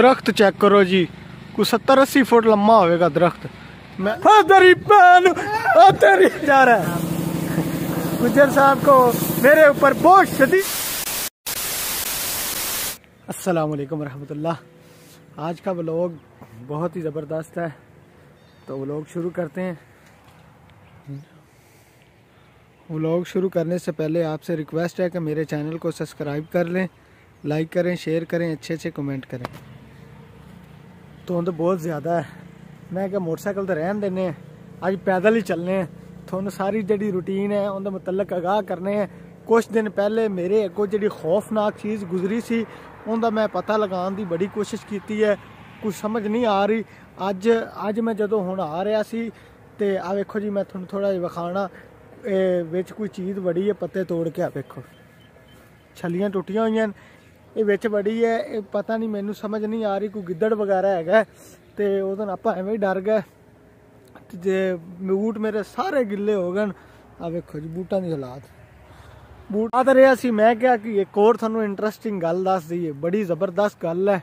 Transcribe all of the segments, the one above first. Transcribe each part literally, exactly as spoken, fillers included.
दरख्त चेक करो जी, कोई सत्तर अस्सी फुट लम्मा होगा दरख्त। मैं जा रहा है गुजर साहब को मेरे ऊपर बहुत शदीद। अस्सलाम वालेकुम रहमतुल्लाह। आज का व्लॉग बहुत ही ज़बरदस्त है, तो व्लॉग शुरू करते हैं। व्लॉग शुरू करने से पहले आपसे रिक्वेस्ट है कि मेरे चैनल को सब्सक्राइब कर लें, लाइक करें, शेयर करें, अच्छे अच्छे कमेंट करें। धुंध बहुत ज़्यादा है, मैं क्या मोटरसाइकिल तो रहन देने अज पैदल ही चलने हैं। थोड़ा सारी जी रूटीन है उनके मुतलक आगाह करने हैं। कुछ दिन पहले मेरे अगों जी खौफनाक चीज़ गुजरी सी, उनका मैं पता लगाने की बड़ी कोशिश की है, कुछ समझ नहीं आ रही। अज अज मैं जो हूँ आ रहा सी ते आ वेखो जी, मैं थोड़ा थोड़ा जिहा विखाना बिच कोई चीज़ बड़ी है, पत्ते तोड़ के आ वेखो छलियां टुटियां हुई, ये बिच बड़ी है, ये पता नहीं मैनू समझ नहीं आ रही, कोई गिद्धड़ वगैरह है तो उदन आप एवं ही डर गए। जे बूट मेरे सारे गिले हो गए, आ वेखो जी बूटा की हालात। बूट आ तो रहा सी, मैं क्या कि एक होर थानू इंटरस्टिंग गल दस दी, बड़ी जबरदस्त गल है।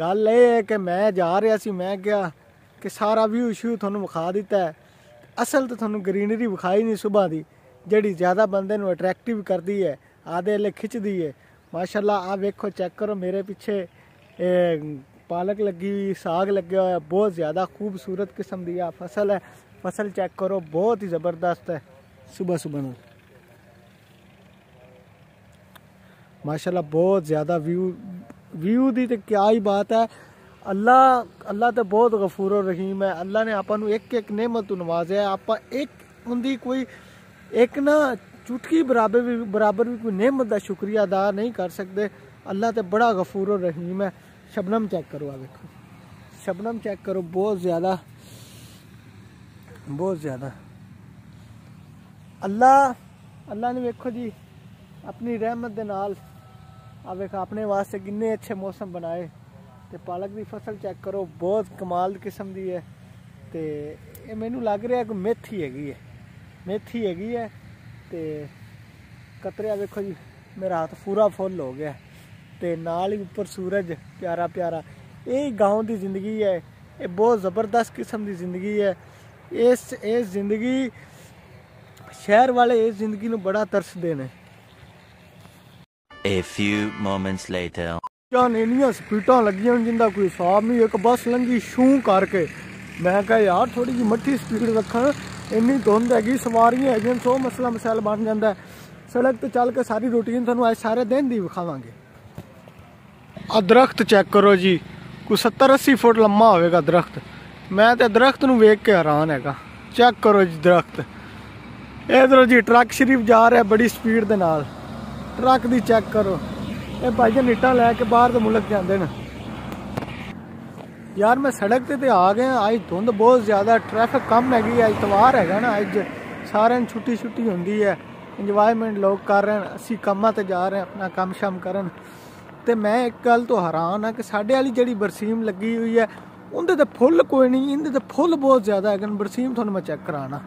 गल यह है कि मैं जा रहा सी, मैं क्या कि सारा व्यू इशू थानू विखा दिता है, असल तो थानू ग्रीनरी विखाई नहीं सुबह की, जी ज़्यादा बंदे नू अट्रैक्टिव करती है, आधे हले खिंचती है। माशाल्लाह आ वेखो, चेक करो मेरे पीछे ए, पालक लगी हुई, साग लगे हुआ है, बहुत ज़्यादा खूबसूरत किस्म की फसल है। फसल चेक करो, बहुत ही ज़बरदस्त है। सुबह सुबह माशाल्लाह बहुत ज़्यादा व्यू व्यू की तो क्या ही बात है। अल्लाह अल्लाह तो बहुत गफूर और रहीम है। अल्लाह ने आपू एक एक नेमत नवाजे, आप एक उनकी कोई एक ना चुटकी बराबर भी बराबर भी कोई नेमत का शुक्रिया अदा नहीं कर सकते। अल्लाह तो बड़ा गफूर और रहीम है। शबनम चेक करो, आ देखो शबनम चेक करो, बहुत ज़्यादा बहुत ज़्यादा अल्लाह अल्लाह ने वेखो जी अपनी रहमत दे नाल आ वेख अपने वास्ते किन्ने अच्छे मौसम बनाए। तो पालक की फसल चेक करो, बहुत कमाल किस्म की है। तो ये मैनू लग रहा कि मेथी हैगी है, मेथी हैगी है। तो कतरिया देखो जी, मेरा हाथ पूरा फुल हो गया, तो नाल ही उपर सूरज प्यारा प्यारा। यही गाँव की जिंदगी है, ये बहुत ज़बरदस्त किस्म की जिंदगी है। इस इस जिंदगी शहर वाले इस जिंदगी नू बड़ा तरसदे ने। A few moments later. इन स्पीटा लगिया जिंदा कोई हिसाब नहीं। एक बस लंघी छू करके, मैं क्या यार थोड़ी जी मट्ठी स्पीड रखा, इन्नी धुंद हैगी, सवारियां है, है सौ मसला मसैल बन जाता है। सड़क पर चल के सारी रूटीन थानू आज सारे दिन दी विखावांगे। आ दरख्त चेक करो जी, कोई सत्तर अस्सी फुट लम्मा होगा दरख्त। मैं तो दरख्त नू वेख के हैरान हैगा। चेक करो जी दरख्त। इधरों जी ट्रक शरीफ जा रहा बड़ी स्पीड के नाल, ट्रक की चेक करो। ये भाईजान इटा लैके बाहर के मुल्क जाते हैं यार। मैं सड़क पर तो आ गया, अज धुंध बहुत ज़्यादा, ट्रैफिक कम हैगी, अज इतवार है ना, अज सारे छुट्टी छुट्टी होंगी है, इंजॉयमेंट लोग कर रहे हैं। असी कामां ते जा रहे हैं, अपना काम शाम करन। ते मैं एक गल तो हैरान हाँ कि साढ़े वाली जी बरसीम लगी हुई है, उनके तो फुल कोई नहीं, इनके तो फुल बहुत ज़्यादा है। बरसीम थोड़ा मैं चेक कराना।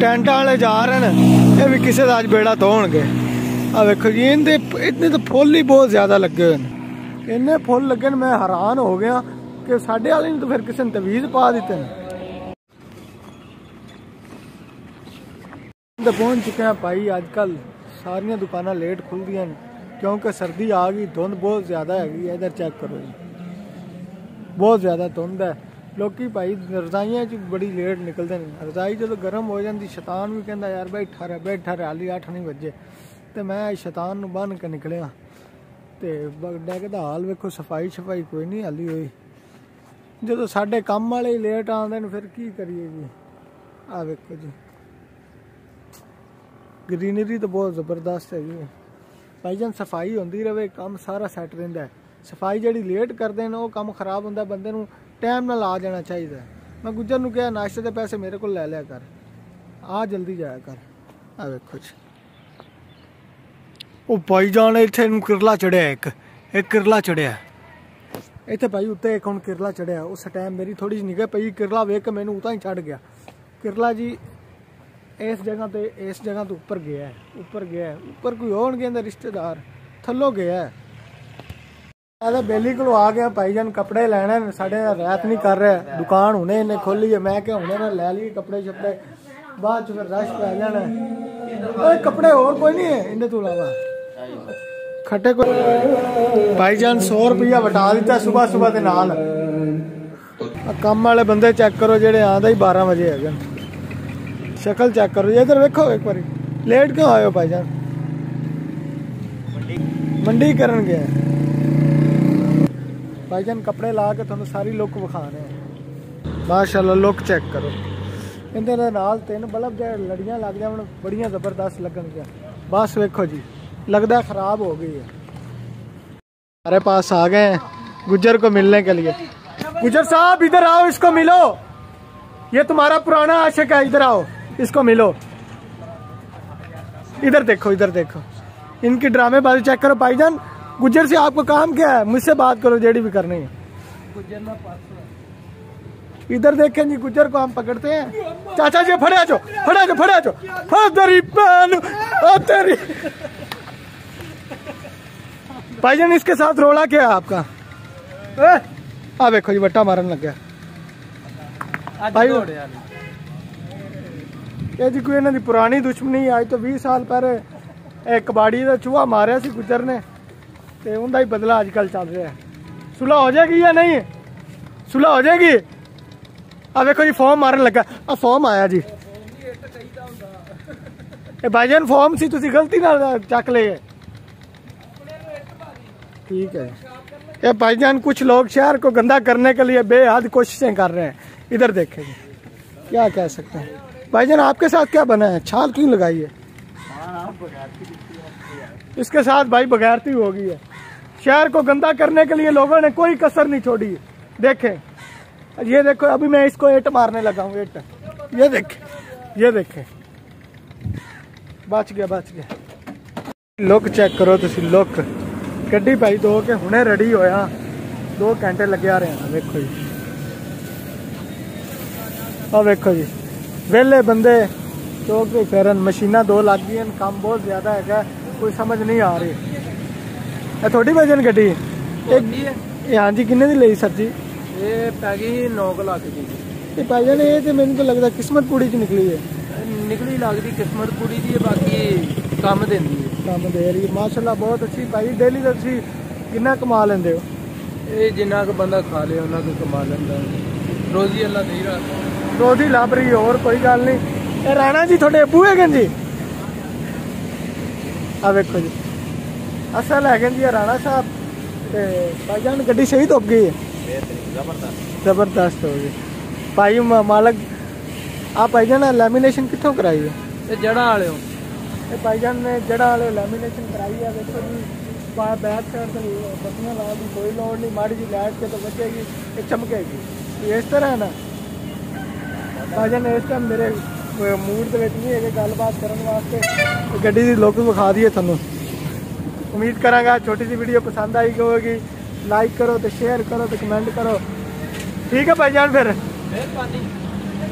टेंट वाले जा रहे हैं, ये भी किसी का अज बेड़ा धोणगे। आ देखो जी, इनके इतने तो फुल ही बहुत ज़्यादा लगे हुए हैं, इन्ने फुल लगे। मैं हैरान हो गया कि साढ़े वाले ने तो फिर किसी ने तवीज़ पा दिते हैं। तो पहुँच चुके हैं भाई, अजकल सारिया दुकाना लेट खुल दी हैं क्योंकि सर्दी आ गई, धुंध बहुत ज़्यादा हैगी है। इधर चेक करो जी, बहुत ज़्यादा धुंध है। लोग भाई रजाइया च बड़ी लेट निकलते हैं, रजाई जो गर्म हो जाती, शैतान भी कहता यार बैठा रहा बैठा रहा, हाली अठ नहीं बजे। तो मैं शैतान बन के निकलिया, तो डैक का हाल वेखो, सफाई शफाई कोई नहीं हाली हुई। जो साढ़े काम वाले लेट आते हैं फिर की करिए जी। आ वेखो जी, ग्रीनरी तो बहुत ज़बरदस्त हैगी है भाईजान। सफाई होंदी रहे, काम सारा सैट रहिंदा है। सफाई जिहड़ी लेट करते हैं वो काम खराब होंदा, बंदे नू टाइम नाल आ जाना चाहिए। मैं गुजर नू कहा नाश्ते के पैसे मेरे को लै लिया कर, आ जल्दी जाया कर। आ वेखो जी, वो भाई जान इतने किरला चढ़िया, एक एक किरला चढ़िया इतने भाई उत्ते, एक हम किरला चढ़िया। उस टाइम मेरी थोड़ी जी निगाह पई, किरला वेख के मैंने उतां ही चढ़ गया। किरला जी इस जगह तो इस जगह तो उपर गया है, उपर गया है, उपर कोई होणगे रिश्तेदार, थल्लों गया है। अरे बेली को आ गया भाईजान कपड़े लेने साढ़े रैत नहीं कर रहे दुकान हुने इन्हें खोली है मैं क्या हुने ना ले ली कपड़े शपड़े बाद चुके रश पै जाना अरे कपड़े और कोई नहीं है इन्हें तू लावा खट्टे को भाईजान सौ रुपया बटा दिता सुबह सुबह के नाल काम वाले बंदे चेक करो जेडे आंदा ही बारह बजे है शक्ल चेक करो इधर वेखो एक बार लेट क्यों आयो भाईजान मंडी करन गया भाईजान कपड़े ला के तुहानू सारी लुक विखाने माशाल्लाह लुक चेक करो इन्हें नाल तीन बल्ब जो लड़ियां लग जाए बड़िया जबरदस्त लगन गया बस वेखो जी लगता खराब हो गई है। हमारे पास आ गए हैं गुजर को मिलने के लिए। गुजर साहब इधर आओ इसको मिलो ये तुम्हारा पुराना आशिक है इधर आओ इसको मिलो इधर देखो इधर देखो इनकी ड्रामेबाजी चेक करो भाईजान। गुजर से आपको काम क्या है मुझसे बात करो जेडी भी करनी है। इधर देखें जी गुजर को हम पकड़ते हैं चाचा जी फड़े जो फड़े जो फड़े जो फड़ी भाईजान इसके साथ रोला क्या है आपका आ देखो जी वट्टा मारन लग गया भाई ये जी कोई इन्हां दी पुरानी दुश्मनी आज तो बीस साल पहले एक कबाड़ी का चूहा मारिया सी गुजर ने ते उनका ही बदला आजकल चल रहा है। सुलह हो जाएगी या नहीं सुलह हो जाएगी। अब देखो जी फॉर्म मारन लगा आ फॉर्म आया जी भाईजान फॉर्म सी तुसी गलती नाल चक ले गए ठीक है। ये भाईजान कुछ लोग शहर को गंदा करने के लिए बेहद कोशिशें कर रहे हैं। इधर देखें क्या कह सकते हैं भाईजान आपके साथ क्या बना है छाल क्यों लगाई है इसके साथ भाई बगैरती हो गई है। शहर को गंदा करने के लिए लोगों ने कोई कसर नहीं छोड़ी है। देखें ये देखो अभी मैं इसको एट मारने लगा हूँ एट ये देखें ये देखें बच गया बच गया। लुक चेक करो तुसी लुक गड्डी भाई दो के हुणे रेडी होया दो घंटे लगे आ रहे हैं। देखो जी आ देखो जी वेले बंदे चौक भी फेरन मशीना दो लग गई काम बहुत ज्यादा है कोई समझ नहीं आ रही। थोड़ी भाईजान गड्डी हाँ जी किन्ने दी लई सर जी ये पै गई नौ लाख की भाईजान ये तो मैंने तो लगता किस्मत पूरी च निकली है निकली लगती किस्मत पूरी की बाकी काम देंदी है काम दे रही है माशाल्लाह बहुत अच्छी भाई। डेली तो तुसीं कितना कमा लेंदे हो ये जिन्ना का बंदा खा ले उन्ना को कमा लेंदा रोजी अल्लाह दे रहा रोजी लाभ रही है और कोई गल नहीं। राणा जी थोड़े अबू है जी आ देखो जी असल है जी राणा साहब भाईजान गड्डी सही धुप गई है जबरदस्त जबरदस्त हो गई भाई मालक आप भाईजान लैमीनेशन कितों कराई है जड़ा वाले भाईजान ने जड़ा वाले लैमीनेशन कराई है। देखो जी बैक साइड से बत्तियां ला दी कोई लौड़ नहीं माड़ी जी लाइट के तो बचेगी चमकेगी इस तरह है ना भाईजान इस टाइम मेरे मूड के नहीं है गलबात करने वास्ते गड्डी की लुक विखा दी है थानू। उम्मीद करांगा छोटी सी वीडियो पसंद आई होगी लाइक करो तो शेयर करो तो कमेंट करो ठीक है भाईजान फिर मेहरबानी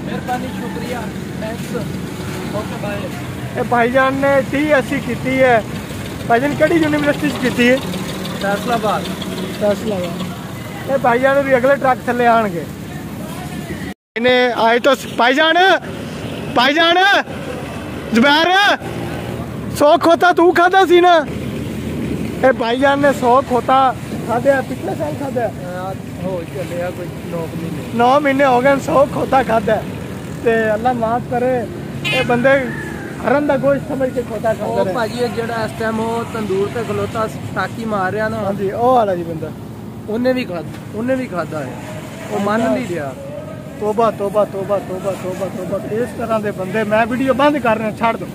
मेहरबानी शुक्रिया थैंक्स। भाईजान ने टी एससी की है भाईजान केड़ी यूनिवर्सिटी की है फैसलाबाद फैसलाबाद भाईजान भी अगले ट्रक थले आएंगे इन्हें आए तो भाईजान भाईजान जुबैर सौ खोता तू खादा सी ना ए भाईजान ने सौ खोता खादा पिछले साल खादा नौ महीने हो गए सौ खोता खादा ते अल्लाह माफ करे ए बंदे हरन दा गोश्त समझ के खोता खादा ओ भाजी जेड़ा इस टाइम ओ तंदूर ते खलोता टाकी मार रहा ना हां जी ओ वाला जी बंदा ओने भी खादा ओने भी खादा है ओ मान नहीं रहा। तोबा तोबा तोबा तोबा तोबा तोबा इस तरह के बंदे मैं वीडियो बंद कर रहा छाड़ दो।